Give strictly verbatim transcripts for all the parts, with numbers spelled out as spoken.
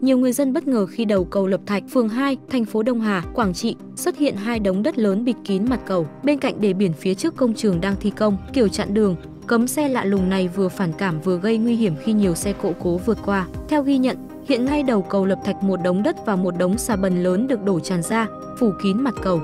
nhiều người dân bất ngờ khi đầu cầu Lập Thạch, phường hai, thành phố Đông Hà, Quảng Trị xuất hiện hai đống đất lớn bịt kín mặt cầu. Bên cạnh đê biển phía trước công trường đang thi công, kiểu chặn đường, cấm xe lạ lùng này vừa phản cảm vừa gây nguy hiểm khi nhiều xe cộ cố vượt qua. Theo ghi nhận, hiện ngay đầu cầu Lập Thạch một đống đất và một đống xà bần lớn được đổ tràn ra, phủ kín mặt cầu.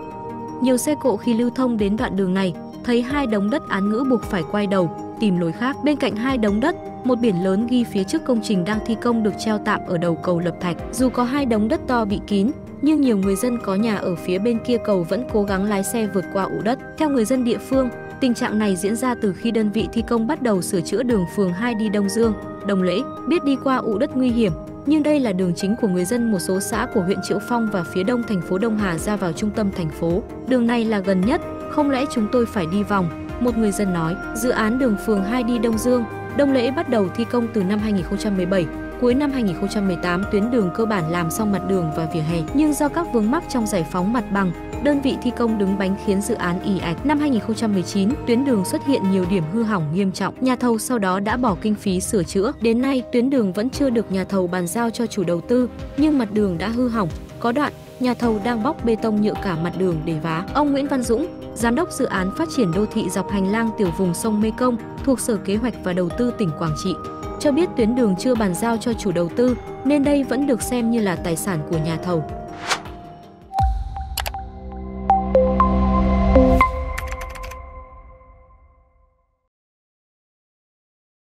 Nhiều xe cộ khi lưu thông đến đoạn đường này, thấy hai đống đất án ngữ buộc phải quay đầu, tìm lối khác. Bên cạnh hai đống đất, một biển lớn ghi phía trước công trình đang thi công được treo tạm ở đầu cầu Lập Thạch. Dù có hai đống đất to bị kín, nhưng nhiều người dân có nhà ở phía bên kia cầu vẫn cố gắng lái xe vượt qua ụ đất. Theo người dân địa phương, tình trạng này diễn ra từ khi đơn vị thi công bắt đầu sửa chữa đường phường hai đi Đông Dương, Đồng Lễ. Biết đi qua ụ đất nguy hiểm, nhưng đây là đường chính của người dân một số xã của huyện Triệu Phong và phía đông thành phố Đông Hà ra vào trung tâm thành phố. Đường này là gần nhất, không lẽ chúng tôi phải đi vòng? Một người dân nói. Dự án đường phường hai đi Đông Dương, Đông Lễ bắt đầu thi công từ năm hai nghìn không trăm mười bảy. Cuối năm hai nghìn không trăm mười tám, tuyến đường cơ bản làm xong mặt đường và vỉa hè. Nhưng do các vướng mắc trong giải phóng mặt bằng, đơn vị thi công đứng bánh khiến dự án ì ạch. Năm hai nghìn không trăm mười chín, tuyến đường xuất hiện nhiều điểm hư hỏng nghiêm trọng. Nhà thầu sau đó đã bỏ kinh phí sửa chữa. Đến nay, tuyến đường vẫn chưa được nhà thầu bàn giao cho chủ đầu tư, nhưng mặt đường đã hư hỏng. Có đoạn, nhà thầu đang bóc bê tông nhựa cả mặt đường để vá. Ông Nguyễn Văn Dũng, Giám đốc dự án phát triển đô thị dọc hành lang tiểu vùng sông Mê Công thuộc Sở Kế hoạch và Đầu tư tỉnh Quảng Trị, cho biết tuyến đường chưa bàn giao cho chủ đầu tư nên đây vẫn được xem như là tài sản của nhà thầu.